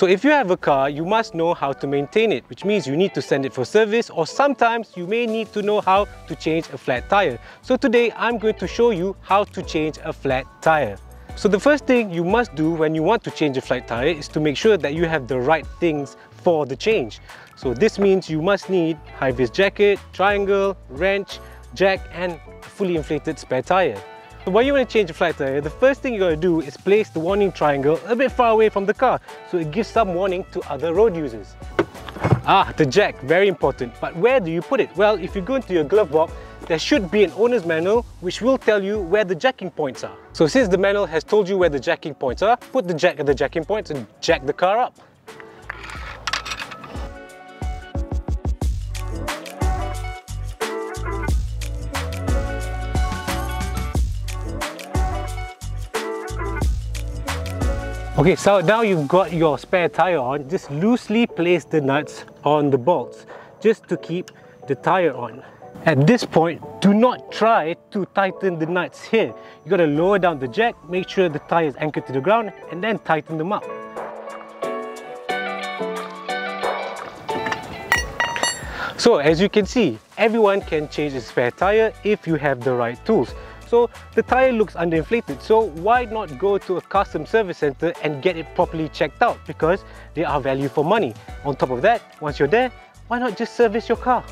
So if you have a car, you must know how to maintain it, which means you need to send it for service, or sometimes you may need to know how to change a flat tire. So today I'm going to show you how to change a flat tire. So the first thing you must do when you want to change a flat tire is to make sure that you have the right things for the change. So this means you must need high-vis jacket, triangle, wrench, jack and fully inflated spare tire. So when you want to change a flat tire, the first thing you got to do is place the warning triangle a bit far away from the car, so it gives some warning to other road users. The jack, very important. But where do you put it? Well, if you go into your glove box, there should be an owner's manual which will tell you where the jacking points are. So since the manual has told you where the jacking points are, put the jack at the jacking points and jack the car up. Okay, so now you've got your spare tire on, just loosely place the nuts on the bolts just to keep the tire on. At this point, do not try to tighten the nuts here. You got to lower down the jack, make sure the tire is anchored to the ground and then tighten them up. So as you can see, everyone can change a spare tire if you have the right tools. So the tire looks underinflated, so why not go to a CARSOME service center and get it properly checked out, because they are value for money. On top of that, once you're there, why not just service your car?